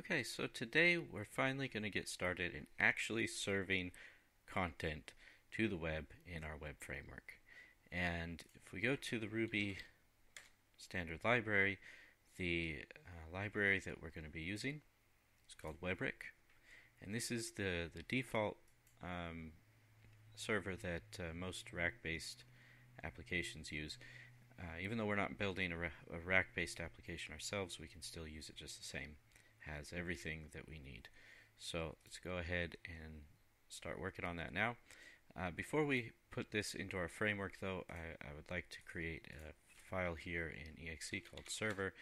Okay, so today we're finally going to get started in actually serving content to the web in our web framework. And if we go to the Ruby standard library, the library that we're going to be using is called WEBrick. And this is the default server that most rack-based applications use. Even though we're not building a rack-based application ourselves, we can still use it just the same. Has everything that we need. So let's go ahead and start working on that now. Before we put this into our framework though, I would like to create a file here in exe called server.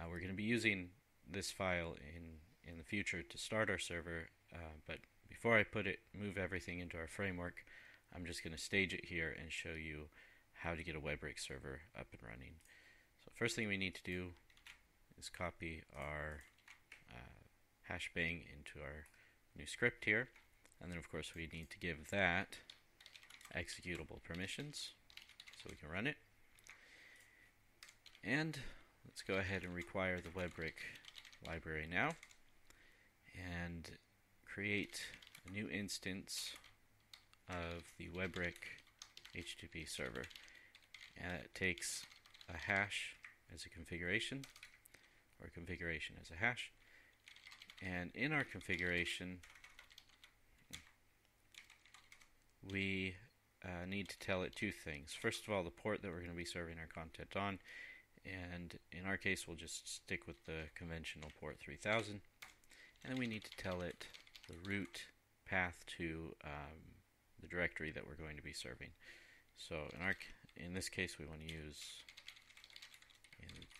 We're going to be using this file in the future to start our server, but before I move everything into our framework, I'm just going to stage it here and show you how to get a WEBrick server up and running. So first thing we need to do is copy our hashbang into our new script here, and then of course we need to give that executable permissions so we can run it. And let's go ahead and require the WEBrick library now and create a new instance of the WEBrick HTTP server, and it takes a hash as a configuration, or configuration as a hash. And in our configuration, we need to tell it two things. First of all, the port that we're going to be serving our content on. And in our case, we'll just stick with the conventional port 3000. And then we need to tell it the root path to the directory that we're going to be serving. So in this case, we want to use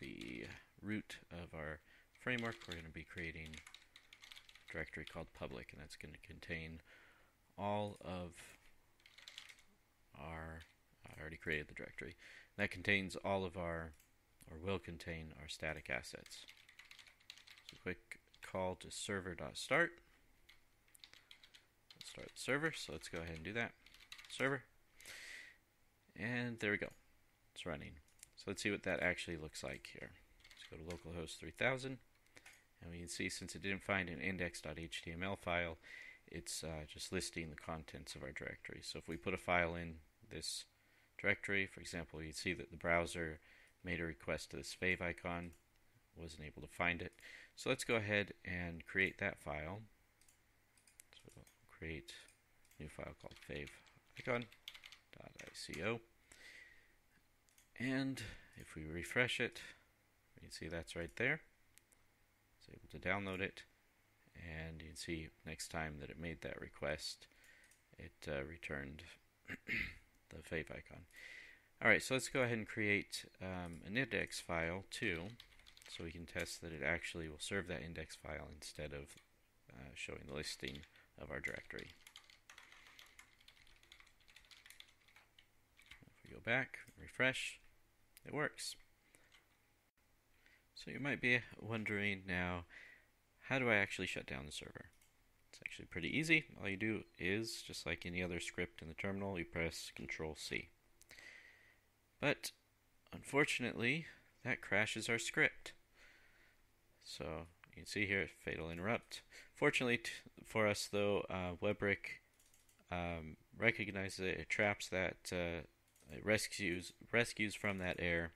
the root of our framework. We're going to be creating directory called public, and that's going to contain all of our, I already created the directory, that contains all of our, or will contain our static assets. So quick call to server.start. Let's start the server, so let's go ahead and do that. Server. And there we go. It's running. So let's see what that actually looks like here. Let's go to localhost 3000, and we can see since it didn't find an index.html file, it's just listing the contents of our directory. So if we put a file in this directory, for example, you'd see that the browser made a request to this favicon, wasn't able to find it. So let's go ahead and create that file. So we'll create a new file called favicon.ico, and if we refresh it, you can see that's right there. I was able to download it, and you can see next time that it made that request, it returned the favicon. Alright, so let's go ahead and create an index file too, so we can test that it actually will serve that index file instead of showing the listing of our directory. If we go back, refresh, it works. So you might be wondering now, how do I actually shut down the server? It's actually pretty easy. All you do is, just like any other script in the terminal, you press Control-C. But, unfortunately, that crashes our script. So, you can see here, fatal interrupt. Fortunately for us, though, WEBrick recognizes it, it traps that, it rescues from that error,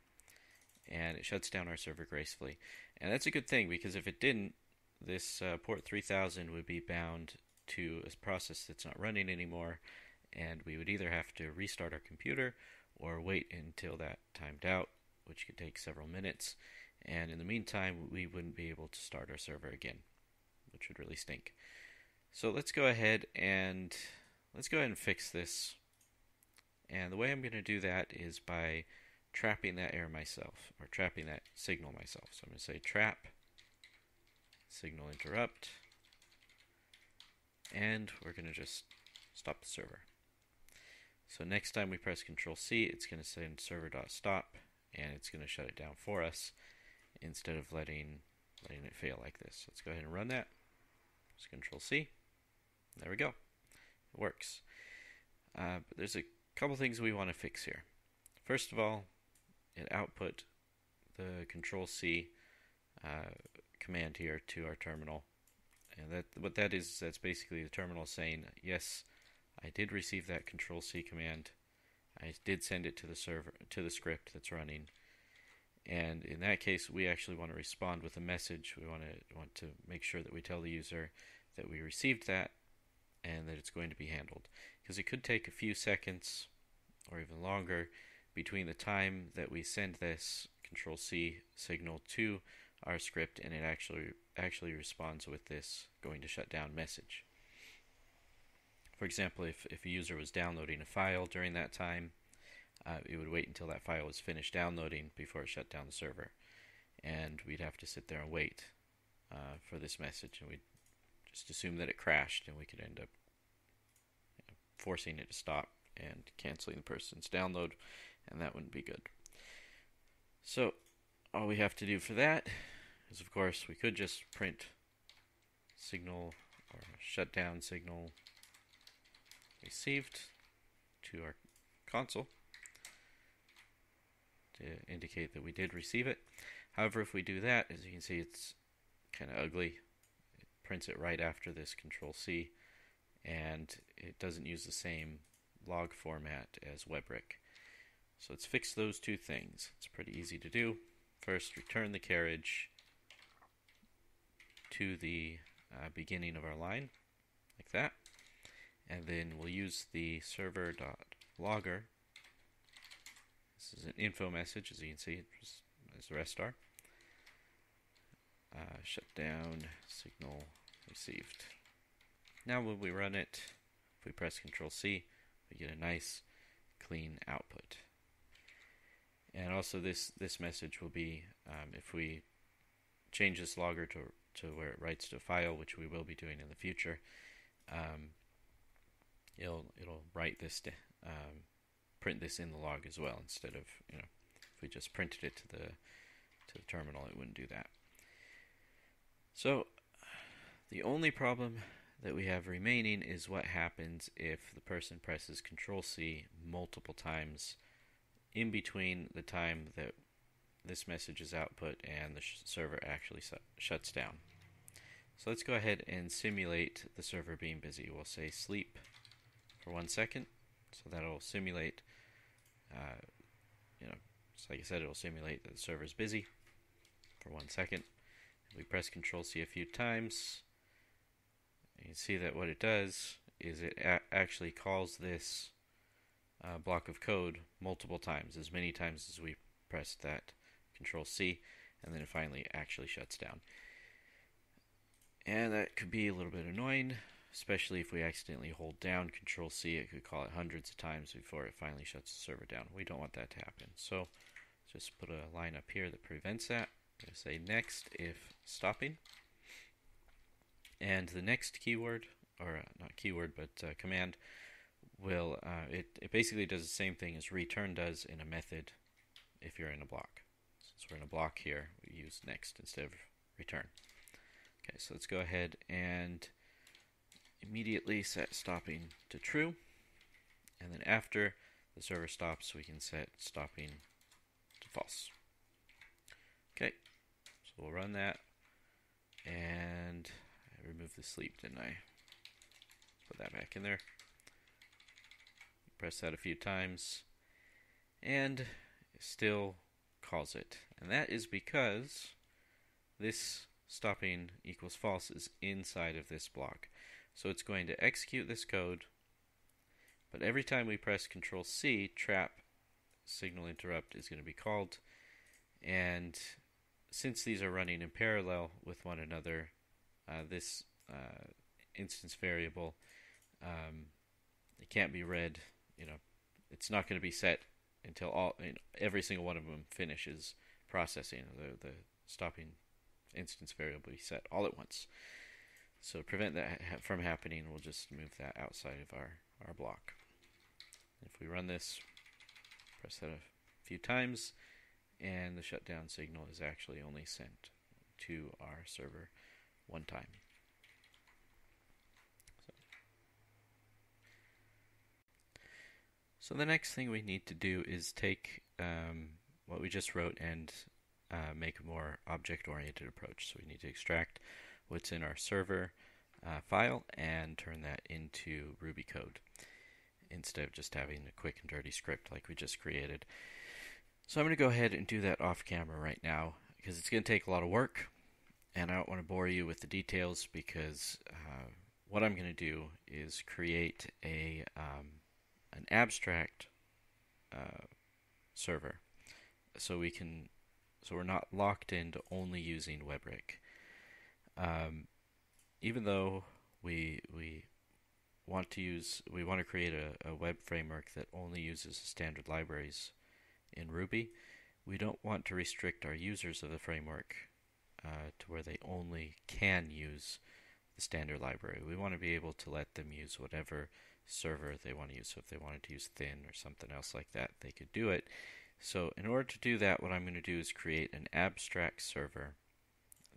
and it shuts down our server gracefully. And that's a good thing, because if it didn't, this port 3000 would be bound to a process that's not running anymore, and we would either have to restart our computer or wait until that timed out, which could take several minutes, and in the meantime we wouldn't be able to start our server again, which would really stink. So let's go ahead and fix this. And the way I'm going to do that is by trapping that error myself, or trapping that signal myself. So I'm going to say trap signal interrupt, and we're going to just stop the server. So next time we press Control-C, it's going to send server.stop, and it's going to shut it down for us instead of letting it fail like this. Let's go ahead and run that. Just Control-C. There we go. It works. But there's a couple things we want to fix here. First of all, it output the Control-C command here to our terminal. And that what that is, that's basically the terminal saying, yes, I did receive that control C command. I did send it to the server, to the script that's running. And in that case, we actually want to respond with a message. We want to make sure that we tell the user that we received that and that it's going to be handled. Because it could take a few seconds or even longer between the time that we send this control C signal to our script and it actually responds with this going to shut down message. For example, if a user was downloading a file during that time, it would wait until that file was finished downloading before it shut down the server, and we'd have to sit there and wait for this message, and we'd just assume that it crashed, and we could end up forcing it to stop and canceling the person's download, and that wouldn't be good. So all we have to do for that is, of course, we could just print signal or shutdown signal received to our console to indicate that we did receive it. However, if we do that, as you can see, it's kind of ugly. It prints it right after this control C, and it doesn't use the same log format as WEBrick. So let's fix those two things. It's pretty easy to do. First, return the carriage to the beginning of our line, like that. And then we'll use the server.logger. This is an info message, as you can see, as the rest are. Shutdown signal received. Now when we run it, if we press Control C, we get a nice clean output. And also this message will be, if we change this logger to where it writes to a file, which we will be doing in the future, it'll write this, print this in the log as well, instead of, if we just printed it to the terminal, it wouldn't do that. So the only problem that we have remaining is what happens if the person presses Control C multiple times in between the time that this message is output and the server actually shuts down. So let's go ahead and simulate the server being busy. We'll say sleep for 1 second, so that'll simulate, just like I said, it'll simulate that the server's busy for 1 second. If we press Control C a few times, you can see that what it does is it actually calls this block of code multiple times, as many times as we press that Control C, and then it finally actually shuts down. And that could be a little bit annoying, especially if we accidentally hold down Control C. It could call it hundreds of times before it finally shuts the server down. We don't want that to happen, so just put a line up here that prevents that. I'm going to say next if stopping, and the next keyword, or not keyword, but command, will it basically does the same thing as return does in a method if you're in a block. Since we're in a block here, we use next instead of return. Okay, so let's go ahead and immediately set stopping to true, and then after the server stops, we can set stopping to false. Okay, so we'll run that, and I removed the sleep, didn't I? Put that back in there. Press that a few times, and it still calls it. And that is because this stopping equals false is inside of this block. So it's going to execute this code, but every time we press Control C, trap signal interrupt is going to be called. And since these are running in parallel with one another, this instance variable, it can't be read. It's not going to be set until every single one of them finishes processing. The stopping instance variable will be set all at once. So to prevent that from happening, we'll just move that outside of our block. If we run this, press that a few times, and the shutdown signal is actually only sent to our server one time. So the next thing we need to do is take what we just wrote and make a more object-oriented approach. So we need to extract what's in our server file and turn that into Ruby code instead of just having a quick and dirty script like we just created. So I'm going to go ahead and do that off camera right now because it's going to take a lot of work and I don't want to bore you with the details because what I'm going to do is create a an abstract server so we can we're not locked into only using WEBrick. Even though we want to create a web framework that only uses standard libraries in Ruby, we don't want to restrict our users of the framework to where they only can use the standard library. We want to be able to let them use whatever server they want to use. So if they wanted to use Thin or something else like that, they could do it. So in order to do that, what I'm going to do is create an abstract server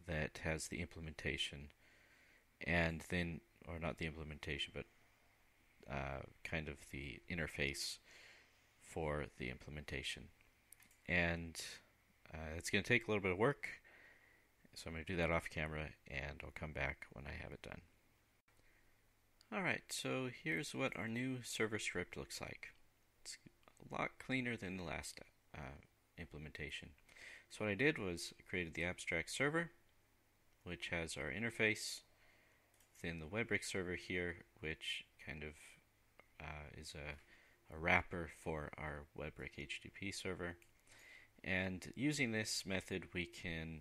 that has the implementation and then, or not the implementation, but kind of the interface for the implementation. And it's going to take a little bit of work, so I'm going to do that off camera and I'll come back when I have it done. Alright, so here's what our new server script looks like. It's a lot cleaner than the last implementation. So what I did was I created the abstract server, which has our interface, then the WEBrick server here, which kind of is a wrapper for our WEBrick HTTP server. And using this method, we can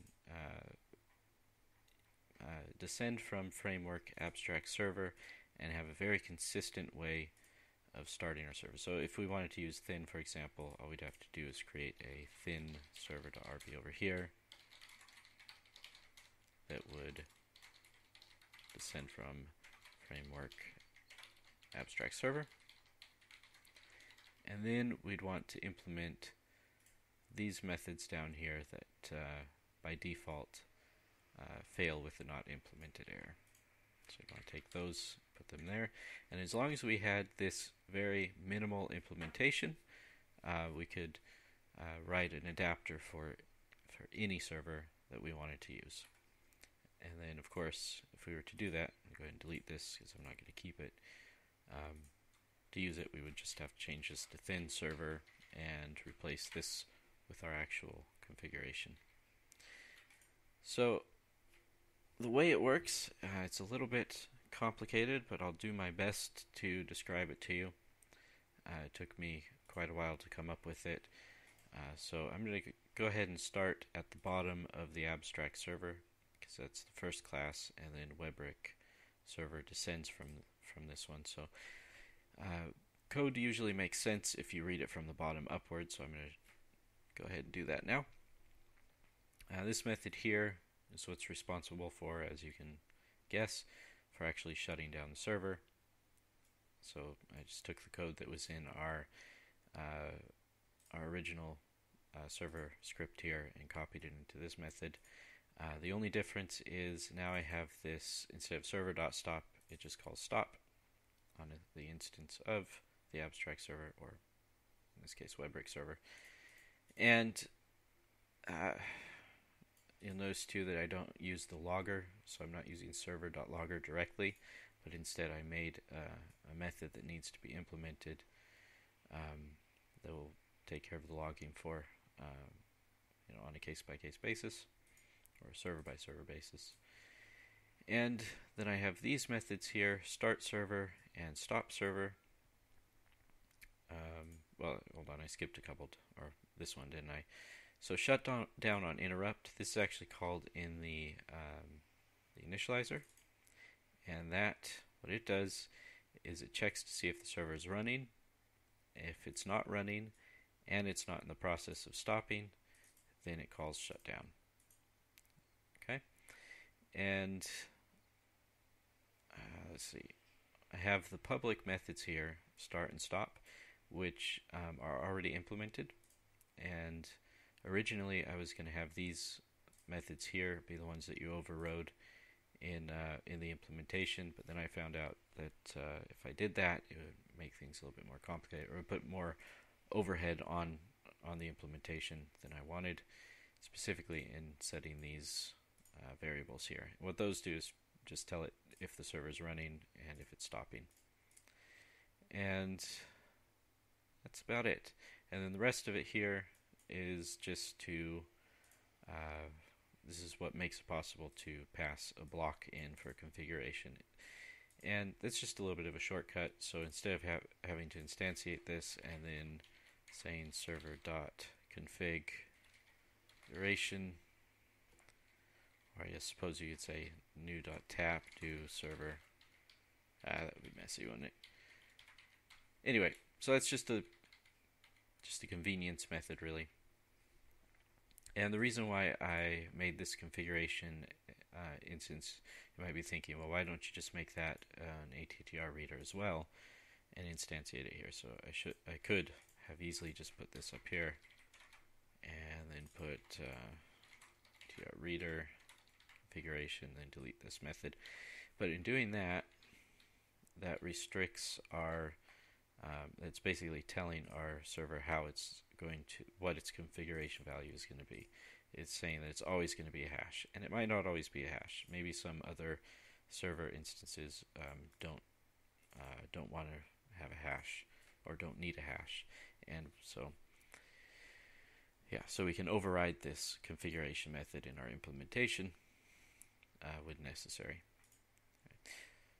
descend from framework abstract server and have a very consistent way of starting our server. So if we wanted to use Thin, for example, all we'd have to do is create a Thin server.rb over here that would descend from framework abstract server. And then we'd want to implement these methods down here that by default fail with the not implemented error. So you want to take those, put them there, and as long as we had this very minimal implementation, we could write an adapter for any server that we wanted to use. And then, of course, if we were to do that, I'll go ahead and delete this because I'm not going to keep it. To use it, we would just have to change this to Thin server and replace this with our actual configuration. So the way it works, it's a little bit complicated, but I'll do my best to describe it to you. It took me quite a while to come up with it. So I'm going to go ahead and start at the bottom of the abstract server because that's the first class, and then WEBrick server descends from this one. So code usually makes sense if you read it from the bottom upwards, so I'm going to go ahead and do that now. This method here is what's responsible for, as you can guess, for actually shutting down the server. So I just took the code that was in our original server script here and copied it into this method. The only difference is now I have this, instead of server.stop, it just calls stop on the instance of the abstract server, or in this case WEBrick server. And you'll notice too that I don't use the logger, so I'm not using server.logger directly, but instead I made a method that needs to be implemented that will take care of the logging for on a case-by-case basis or server-by-server basis. And then I have these methods here, start server and stop server. Well, hold on, I skipped a couple, or this one, didn't I? So shut down on interrupt. This is actually called in the initializer, and that what it does is it checks to see if the server is running. If it's not running, and it's not in the process of stopping, then it calls shutdown. Okay, and let's see. I have the public methods here, start and stop, which are already implemented, and originally, I was going to have these methods here be the ones that you overrode in the implementation, but then I found out that if I did that, it would make things a little bit more complicated, or put more overhead on the implementation than I wanted. specifically in setting these variables here. What those do is just tell it if the server is running and if it's stopping. And that's about it. And then the rest of it here is just to, this is what makes it possible to pass a block in for configuration. And that's just a little bit of a shortcut. So instead of having to instantiate this and then saying server.config duration, or I suppose you could say new.tap do server. That would be messy, wouldn't it? Anyway, so that's just a convenience method, really. And the reason why I made this configuration instance, you might be thinking, well, why don't you just make that an ATTR reader as well and instantiate it here? So I could have easily just put this up here and then put ATTR reader configuration, then delete this method. But in doing that, that restricts our. It's basically telling our server how it's going to, what its configuration value is going to be. It's saying that it's always going to be a hash, and it might not always be a hash. Maybe some other server instances don't want to have a hash or don't need a hash, and so yeah, so we can override this configuration method in our implementation when necessary.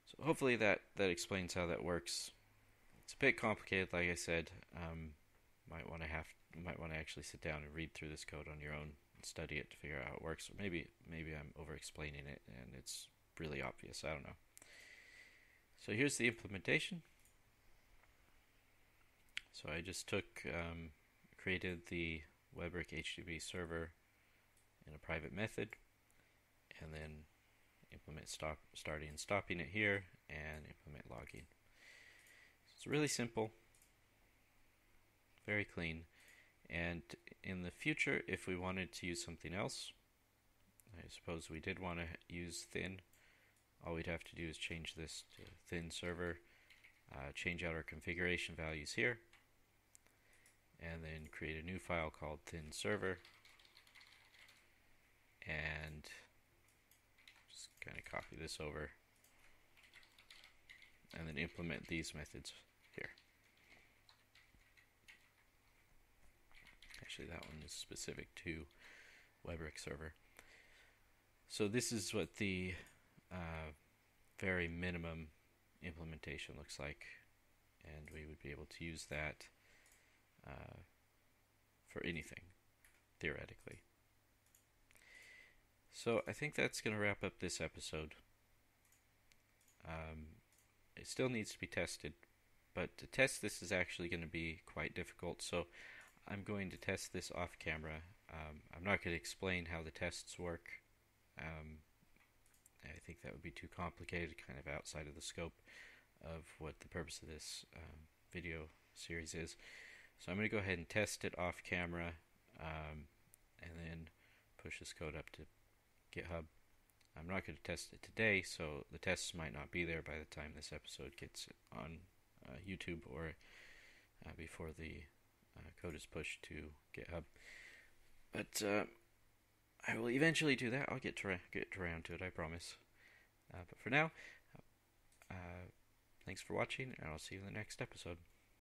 So hopefully that explains how that works. It's a bit complicated, like I said. Might want to actually sit down and read through this code on your own and study it to figure out how it works. Or maybe I'm over-explaining it and it's really obvious. I don't know. So here's the implementation. So I just created the WEBrick HTTP server in a private method, and then implement starting and stopping it here, and implement logging. It's really simple, very clean, and in the future, if we wanted to use something else, I suppose we did want to use Thin, all we'd have to do is change this to Thin server, change out our configuration values here, and then create a new file called Thin server, and just kind of copy this over, and then implement these methods. Actually, that one is specific to WEBrick server. So this is what the very minimum implementation looks like, and we would be able to use that for anything, theoretically. So I think that's going to wrap up this episode. It still needs to be tested, but to test this is actually going to be quite difficult. So I'm going to test this off camera. I'm not going to explain how the tests work. I think that would be too complicated, kind of outside of the scope of what the purpose of this video series is. So I'm going to go ahead and test it off camera, and then push this code up to GitHub. I'm not going to test it today, so the tests might not be there by the time this episode gets on YouTube or before the code is pushed to GitHub, but I will eventually do that. I'll get around to it, I promise. But for now, thanks for watching, and I'll see you in the next episode.